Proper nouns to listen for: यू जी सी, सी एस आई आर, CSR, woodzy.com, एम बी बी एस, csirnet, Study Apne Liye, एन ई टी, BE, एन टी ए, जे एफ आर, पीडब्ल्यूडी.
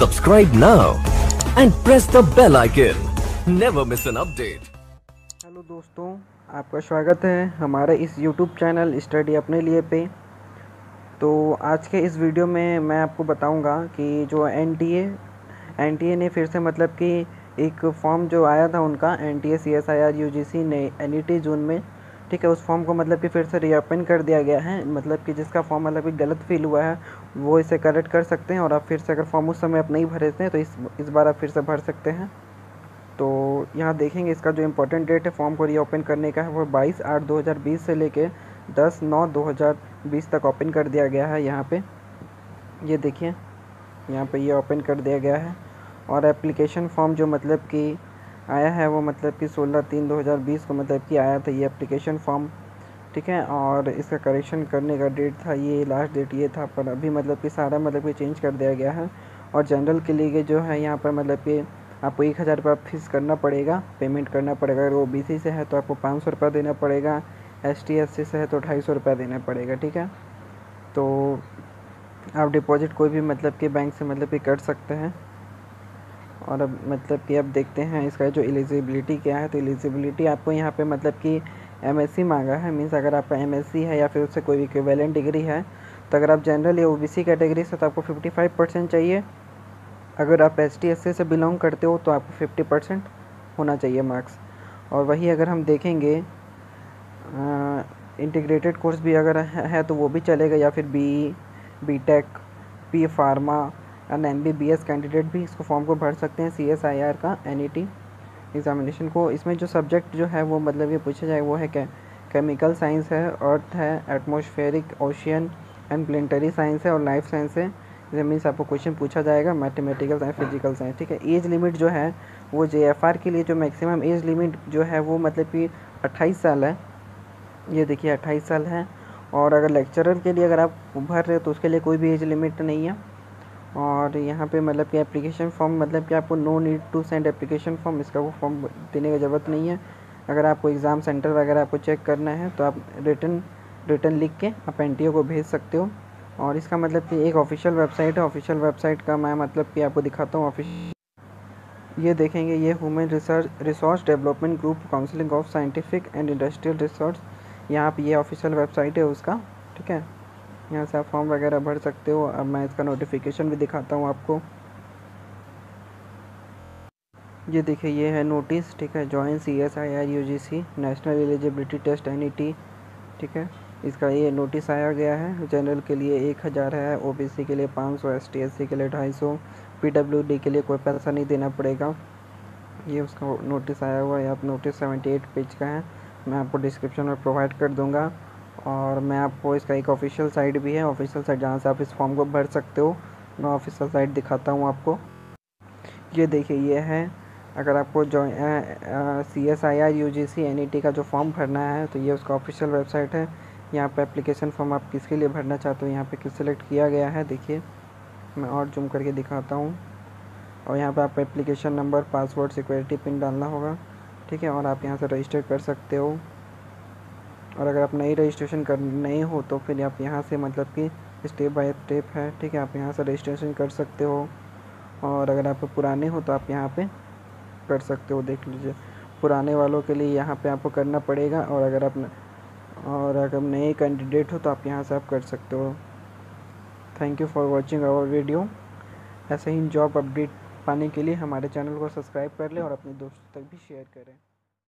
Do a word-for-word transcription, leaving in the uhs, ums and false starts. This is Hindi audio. Subscribe now and press the bell icon. Never miss an update. Hello दोस्तों, आपका स्वागत है हमारे इस YouTube चैनल स्टडी अपने लिए पे। तो आज के इस वीडियो में मैं आपको बताऊंगा कि जो एन टी ए ने फिर से मतलब कि एक फॉर्म जो आया था उनका एन टी ए सी एस आई आर यू जी सी NET June में, ठीक है, उस फॉर्म को मतलब कि फिर से रीओपन कर दिया गया है। मतलब कि जिसका फॉर्म मतलब कि गलत फील हुआ है वो इसे करेक्ट कर सकते हैं, और आप फिर से अगर फॉर्म उस समय आप नहीं भरे थे तो इस इस बार आप फिर से भर सकते हैं। तो यहाँ देखेंगे इसका जो इम्पोर्टेंट डेट है फॉर्म को रीओपन करने का है वो बाईस आठ दो हज़ार बीस से लेके दस नौ दो हज़ार बीस तक ओपन कर दिया गया है। यहाँ पे ये यह देखिए, यहाँ पे ये यह ओपन कर दिया गया है। और एप्लीकेशन फॉर्म जो मतलब कि आया है वो मतलब कि सोलह तीन दो हज़ार बीस को मतलब कि आया था ये एप्लीकेशन फॉर्म, ठीक है। और इसका करेक्शन करने का डेट था ये, लास्ट डेट ये था, पर अभी मतलब कि सारा मतलब कि चेंज कर दिया गया है। और जनरल के लिए जो है यहाँ पर मतलब कि आपको एक हज़ार रुपये फीस करना पड़ेगा, पेमेंट करना पड़ेगा। अगर ओबीसी से है तो आपको पाँच सौ रुपया देना पड़ेगा, एसटी एससी से है तो ढाई सौ रुपया देना पड़ेगा, ठीक है। तो आप डिपॉजिट कोई भी मतलब कि बैंक से मतलब कि कर सकते हैं। और अब मतलब कि अब देखते हैं इसका जो एलिजिबिलिटी क्या है। तो एलिजिबिलिटी आपको यहाँ पे मतलब कि एमएससी मांगा है, मीन्स अगर आपका एमएससी है या फिर उससे कोई इक्विवेलेंट डिग्री है। तो अगर आप जनरल या ओबीसी कैटेगरी से तो आपको पचपन परसेंट चाहिए। अगर आप एसटी एससी से बिलोंग करते हो तो आपको पचास परसेंट होना चाहिए मार्क्स। और वही अगर हम देखेंगे इंटीग्रेटेड कोर्स भी अगर है तो वो भी चलेगा, या फिर B E, BTech, B pharma and एम बी बी एस candidate भी इसको फॉर्म को भर सकते हैं। सी एस आई आर का एन ई टी एग्ज़ामिनेशन को इसमें जो सब्जेक्ट जो है वो मतलब ये पूछा जाए वो है क्या, केमिकल साइंस है, अर्थ है, atmospheric, ocean and planetary science है, और लाइफ साइंस है। मीन्स आपको क्वेश्चन पूछा जाएगा मैथमेटिकल साइंस, फिजिकल साइंस, ठीक है। एज लिमिट जो है वो जे एफ आर के लिए जो मैक्सिमम एज लिमिट जो है वो मतलब कि अट्ठाईस साल है, ये देखिए अट्ठाईस साल है। और अगर लेक्चरर के लिए अगर आप भर रहे हो तो उसके लिए कोई भी एज लिमिट नहीं है। और यहाँ पे मतलब कि एप्लीकेशन फॉर्म मतलब कि आपको no need to send application form, इसका वो फॉर्म देने की ज़रूरत नहीं है। अगर आपको एग्ज़ाम सेंटर वगैरह आपको चेक करना है तो आप रिटन रिटन लिख के आप एन टी ए को भेज सकते हो। और इसका मतलब कि एक ऑफिशियल वेबसाइट है, ऑफिशियल वेबसाइट का मैं मतलब कि आपको दिखाता हूँ। ऑफिशियल ये देखेंगे, ये human research resource development group counselling of scientific and industrial research, यहाँ पर ये ऑफिशियल वेबसाइट है उसका, ठीक है। यहाँ से आप फॉर्म वगैरह भर सकते हो। अब मैं इसका नोटिफिकेशन भी दिखाता हूँ आपको। ये देखिए, ये है नोटिस, ठीक है, join सी एस आई आर यू जी सी national eligibility test एन ई टी, ठीक है। इसका ये नोटिस आया गया है। जनरल के लिए एक हज़ार है, ओबीसी के लिए पाँच सौ, एसटी एससी के लिए ढाई सौ, पीडब्ल्यूडी के लिए कोई पैसा नहीं देना पड़ेगा। ये उसका नोटिस आया हुआ है। आप नोटिस सेवेंटी एट पेज का है, मैं आपको डिस्क्रिप्शन में प्रोवाइड कर दूँगा। और मैं आपको इसका एक ऑफिशियल साइट भी है, ऑफिशियल साइट जहाँ से आप इस फॉर्म को भर सकते हो। मैं ऑफिशियल साइट दिखाता हूँ आपको। ये देखिए, ये है। अगर आपको जो सी एस आई आर यू जी सी एन ई टी का जो फॉर्म भरना है तो ये उसका ऑफिशियल वेबसाइट है। यहाँ पे एप्लीकेशन फॉर्म आप किसके लिए भरना चाहते हो यहाँ पे सिलेक्ट किया गया है। देखिए, मैं और जूम करके दिखाता हूँ। और यहाँ पर आपको application number, password, security pin डालना होगा, ठीक है। और आप यहाँ से रजिस्टर कर सकते हो। और अगर आप नई रजिस्ट्रेशन कर नहीं हो तो फिर आप यहाँ से मतलब कि स्टेप बाय स्टेप है, ठीक है, आप यहाँ से रजिस्ट्रेशन कर सकते हो। और अगर आप पुराने हो तो आप यहाँ पे कर सकते हो। देख लीजिए, पुराने वालों के लिए यहाँ पे आपको करना पड़ेगा। और अगर आप और अगर नए कैंडिडेट हो तो आप यहाँ से आप कर सकते हो। Thank you for watching our video. ऐसे ही जॉब अपडेट पाने के लिए हमारे चैनल को सब्सक्राइब कर लें और अपने दोस्तों तक भी शेयर करें।